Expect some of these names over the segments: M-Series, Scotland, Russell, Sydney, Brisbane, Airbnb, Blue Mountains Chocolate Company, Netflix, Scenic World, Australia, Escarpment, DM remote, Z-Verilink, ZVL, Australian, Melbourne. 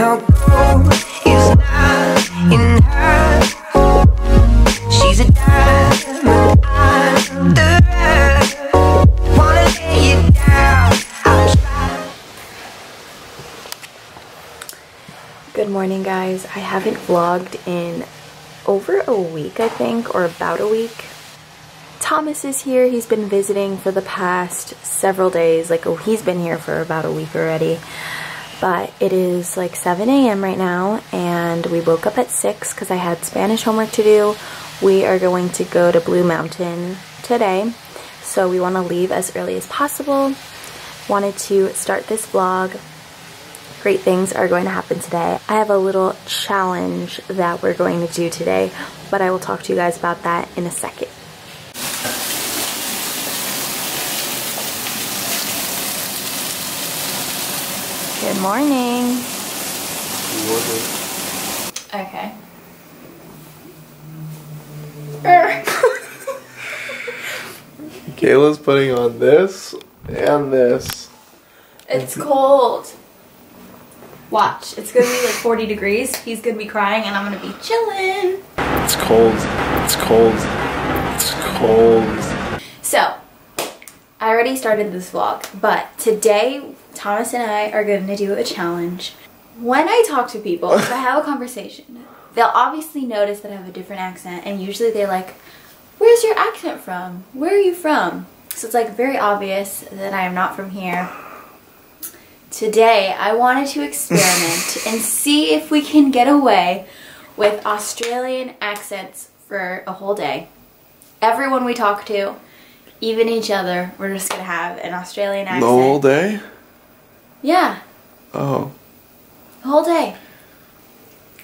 Her goal is not in her. She's a diamond on the road. Wanna lay it down, I'll try. Good morning, guys. I haven't vlogged in over a week, I think, or about a week. Thomas is here. He's been visiting for the past several days. Like, oh, he's been here for about a week already. But it is like 7 a.m. right now, and we woke up at 6 because I had Spanish homework to do. We are going to go to Blue Mountain today, so we want to leave as early as possible. Wanted to start this vlog. Great things are going to happen today. I have a little challenge that we're going to do today, but I will talk to you guys about that in a second. Good morning. Okay. Kayla's putting on this and this. It's cold. Watch, it's gonna be like 40 degrees. He's gonna be crying and I'm gonna be chilling. It's cold. It's cold. It's cold. So, I already started this vlog, but today Thomas and I are going to do a challenge. When I talk to people, if I have a conversation, they'll obviously notice that I have a different accent, and usually they're like, where's your accent from? Where are you from? So it's like very obvious that I am not from here. Today, I wanted to experiment and see if we can get away with Australian accents for a whole day. Everyone we talk to, even each other, we're just going to have an Australian accent. The whole day? Yeah. Oh. The whole day.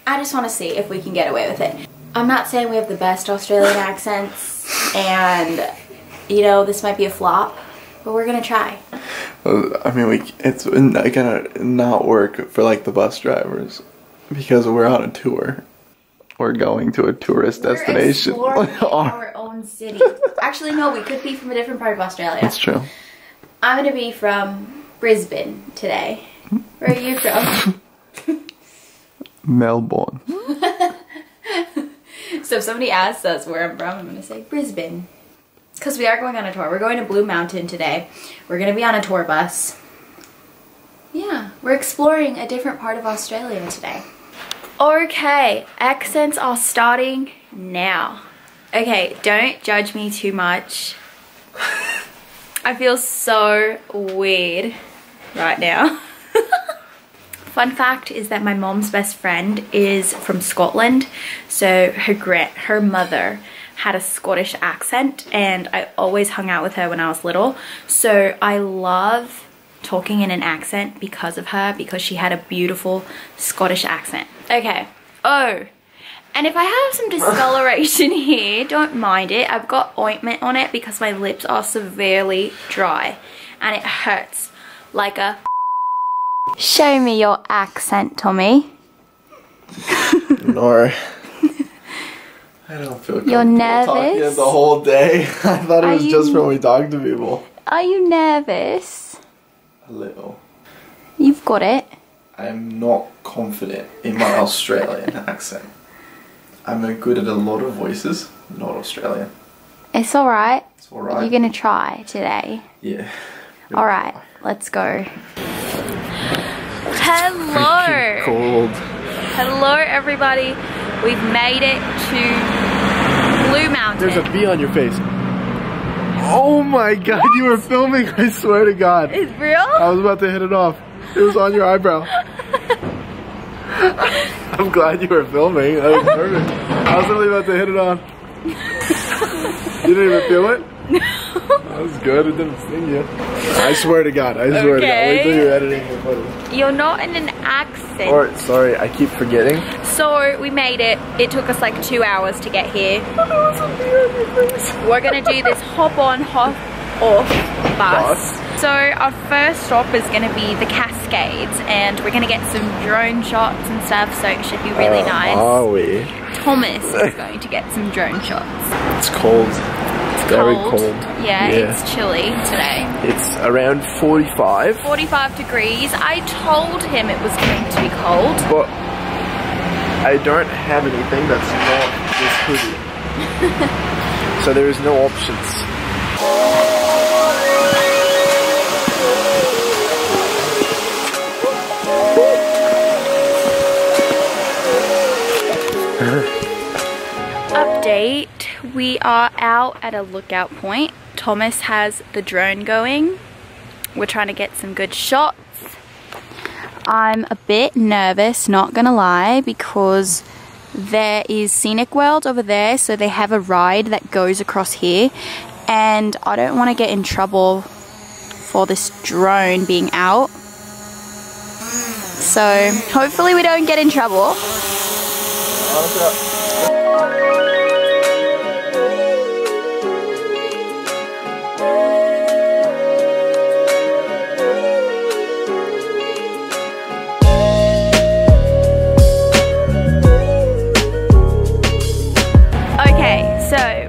I just want to see if we can get away with it. I'm not saying we have the best Australian accents, and, you know, this might be a flop, but we're going to try. I mean, it's going to not work for, like, the bus drivers, because we're on a tour. We're going to a tourist destination. We're exploring our own city. Actually, no, we could be from a different part of Australia. That's true. I'm going to be from Brisbane today. Where are you from? Melbourne. So if somebody asks us where I'm from, I'm going to say Brisbane. Because we are going on a tour. We're going to Blue Mountain today. We're going to be on a tour bus. Yeah, we're exploring a different part of Australia today. Okay, accents are starting now. Okay, don't judge me too much. I feel so weird right now. Fun fact is that my mom's best friend is from Scotland, so her mother had a Scottish accent, and I always hung out with her when I was little, so I love talking in an accent because of her, because she had a beautiful Scottish accent. Okay, oh, and if I have some discoloration here, don't mind it. I've got ointment on it because my lips are severely dry and it hurts like a... Show me your accent, Tommy. Nora. I don't feel comfortable. You're nervous? Talking the whole day. I thought it was just when we talked to people. Are you nervous? A little. You've got it. I'm not confident in my Australian accent. I'm good at a lot of voices, not Australian. It's alright. It's alright. You're gonna try today. Yeah. Alright, let's go. Hello! Cold. Hello everybody. We've made it to Blue Mountain. There's a bee on your face. Oh my god, what? You were filming, I swear to god. It's real? I was about to hit it off. It was on your eyebrow. I'm glad you were filming. That was perfect. I was literally about to hit it off. You didn't even feel it? No. That was good, it didn't sting you. I swear to god, I swear to god. Wait till you're editing your photo. You're not in an accent. Or, sorry, I keep forgetting. So, we made it. It took us like 2 hours to get here. We're gonna do this hop on, hop off bus. So our first stop is gonna be the Cascades, and we're gonna get some drone shots and stuff, so it should be really nice. Are we? Thomas is going to get some drone shots. It's cold. It's It's very cold. Yeah, it's chilly today. It's around 45. 45 degrees. I told him it was going to be cold. But I don't have anything that's not this hoodie. So there is no options. Update, we are out at a lookout point. Thomas has the drone going. We're trying to get some good shots. I'm a bit nervous, not gonna lie, because there is Scenic World over there, so they have a ride that goes across here, and I don't want to get in trouble for this drone being out. So hopefully we don't get in trouble.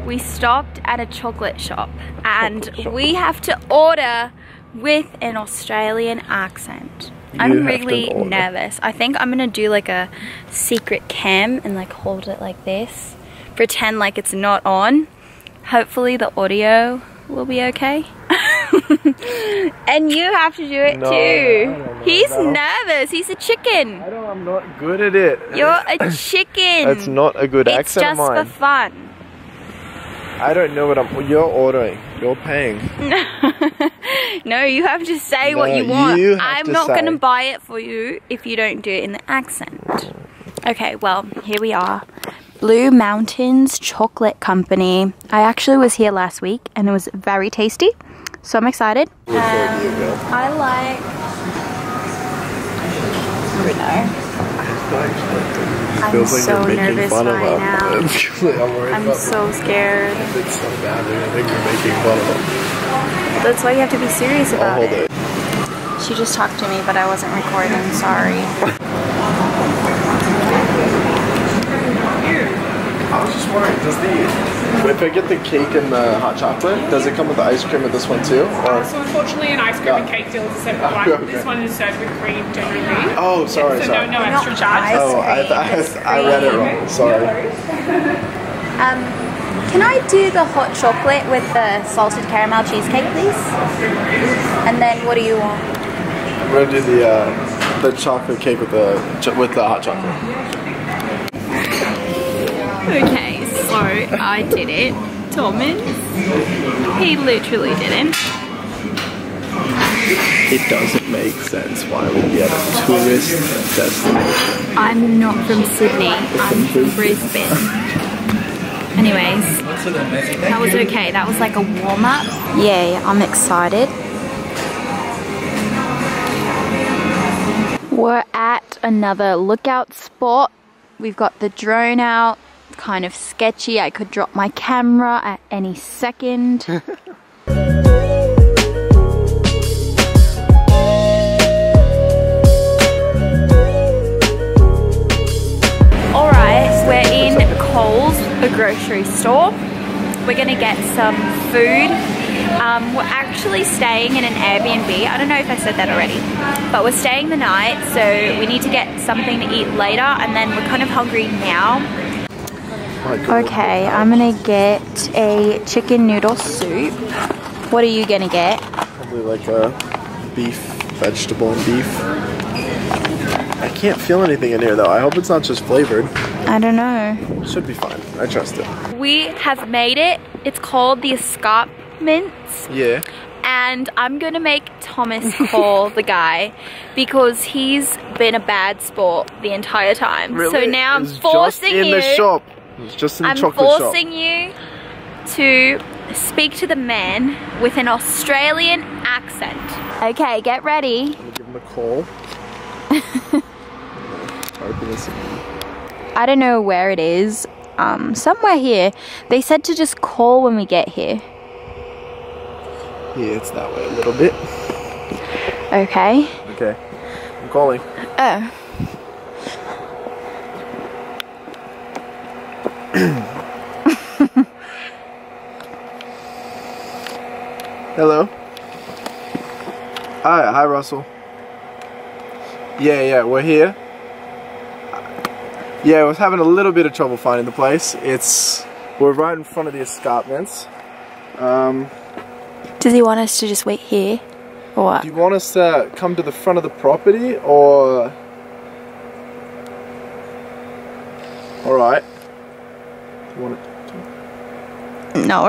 We stopped at a chocolate shop and we have to order with an Australian accent. I'm really nervous. I think I'm gonna do like a secret cam and like hold it like this. Pretend like it's not on. Hopefully the audio will be okay. And you have to do it too. He's nervous. He's a chicken. I'm not good at it. You're a chicken. That's not a good accent of mine. It's just for fun. I don't know what you're ordering. You're paying. No, you have to say what you want. I'm not going to buy it for you if you don't do it in the accent. Okay, well, here we are. Blue Mountains Chocolate Company. I actually was here last week and it was very tasty. So I'm excited. I like... Bruno. I'm so nervous right now. I'm so scared. It's so bad, I think you're making fun of them. That's why you have to be serious about it. She just talked to me, but I wasn't recording. Sorry. I was just wondering, if I get the cake and the hot chocolate, does it come with the ice cream with this one too? So unfortunately an ice cream and cake deal is a separate one. Okay. This one is served with cream generally. Oh, sorry, so no extra charge. Oh, I read it wrong, sorry. Can I do the hot chocolate with the salted caramel cheesecake, please? And then what do you want? I'm going to do the chocolate cake with the hot chocolate. Okay, so I did it. Thomas, he literally didn't. It doesn't make sense why we're at a tourist destination. I'm not from Sydney, I'm from Brisbane. Anyways, that was okay. That was like a warm-up. Yeah, I'm excited. We're at another lookout spot. We've got the drone out. Kind of sketchy. I could drop my camera at any second. Alright, we're in Coles, the grocery store. We're gonna get some food. We're actually staying in an Airbnb. I don't know if I said that already, but we're staying the night, so we need to get something to eat later, and then we're kind of hungry now. Okay, I'm gonna get a chicken noodle soup. What are you gonna get? Probably like a beef, vegetable and beef. I can't feel anything in here though. I hope it's not just flavored. I don't know. Should be fine. I trust it. We have made it. It's called the Escarpment. Yeah. And I'm gonna make Thomas call the guy because he's been a bad sport the entire time. Really? So now I'm forcing you. It's just in the shop. It's just in the chocolate shop. I'm forcing you to speak to the man with an Australian accent. Okay, get ready. I'm gonna give him a call. I don't know where it is. Somewhere here. They said to just call when we get here. Yeah, it's that way a little bit. Okay. Okay. I'm calling. Oh. Hello. Hi, Russell. Yeah, we're here. Yeah, I was having a little bit of trouble finding the place. We're right in front of the escarpments. Does he want us to just wait here, or what? Do you want us to come to the front of the property, or? All right. You want it? No.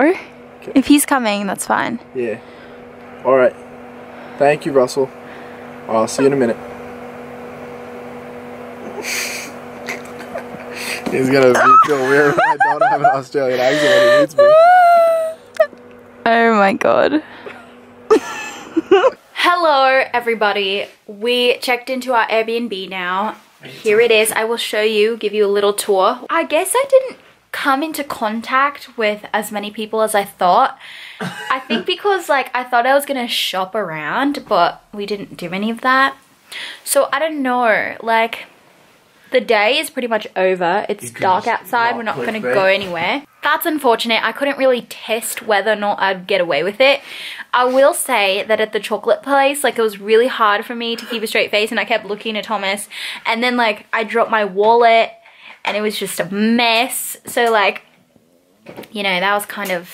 Okay. If he's coming, that's fine. Yeah. All right. Thank you, Russell. I'll see you in a minute. He's gonna feel weird when I don't have an Australian accent when he meets me. Oh my god. Hello everybody. We checked into our Airbnb now. Here it is. I will show you, give you a little tour. I guess I didn't come into contact with as many people as I thought. I think because like I thought I was gonna shop around, but we didn't do any of that. So I don't know, like the day is pretty much over. It's dark outside. We're not going to go anywhere. That's unfortunate. I couldn't really test whether or not I'd get away with it. I will say that at the chocolate place, like it was really hard for me to keep a straight face and I kept looking at Thomas and then like I dropped my wallet and it was just a mess. So like, you know, that was kind of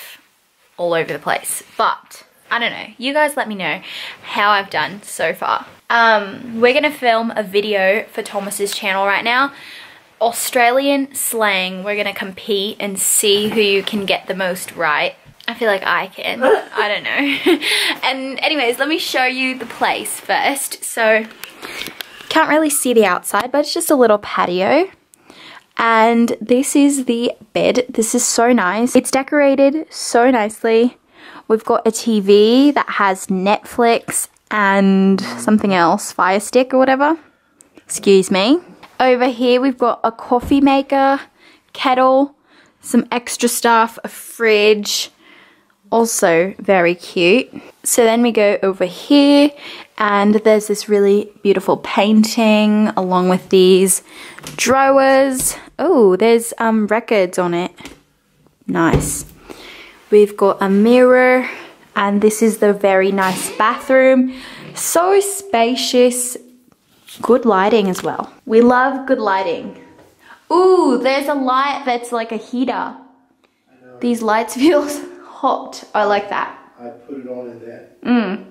all over the place, but I don't know. You guys let me know how I've done so far. We're gonna film a video for Thomas's channel right now. Australian slang. We're gonna compete and see who you can get the most right. I feel like I can. I don't know. And anyways, let me show you the place first. So, can't really see the outside, but it's just a little patio. And this is the bed. This is so nice. It's decorated so nicely. We've got a TV that has Netflix and something else, Fire Stick or whatever. Excuse me. Over here we've got a coffee maker, kettle, some extra stuff, a fridge. Also very cute. So then we go over here and there's this really beautiful painting along with these drawers. Oh, there's records on it. Nice. We've got a mirror. And this is the very nice bathroom. So spacious. Good lighting as well. We love good lighting. Ooh, there's a light that's like a heater. These lights feel hot. I like that. I put it on in there.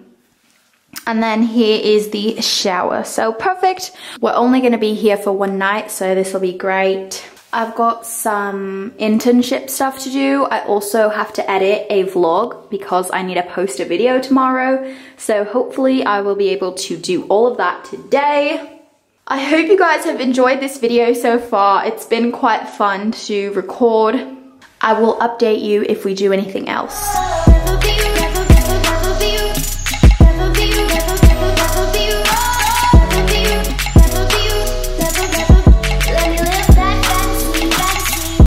And then here is the shower. So perfect. We're only going to be here for one night, so this will be great. I've got some internship stuff to do. I also have to edit a vlog because I need to post a video tomorrow. So hopefully I will be able to do all of that today. I hope you guys have enjoyed this video so far. It's been quite fun to record. I will update you if we do anything else.